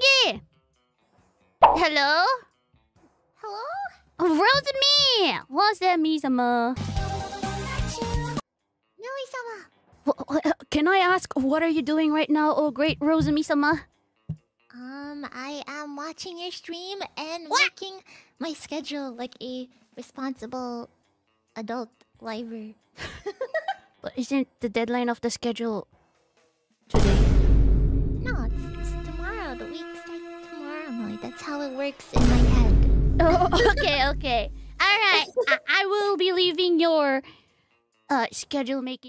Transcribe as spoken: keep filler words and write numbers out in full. Piggy! Hello? Hello? Rosemi! Rosemi-sama. Yui-sama. Can I ask, what are you doing right now, oh great Rosemi-sama? Um, I am watching your stream and what? making my schedule like a responsible adult lifer. But isn't the deadline of the schedule today? No, it's, it's tomorrow. The week starts tomorrow, Molly. That's how it works in my head. Oh, okay, okay. All right. I, I will be leaving your uh, schedule making.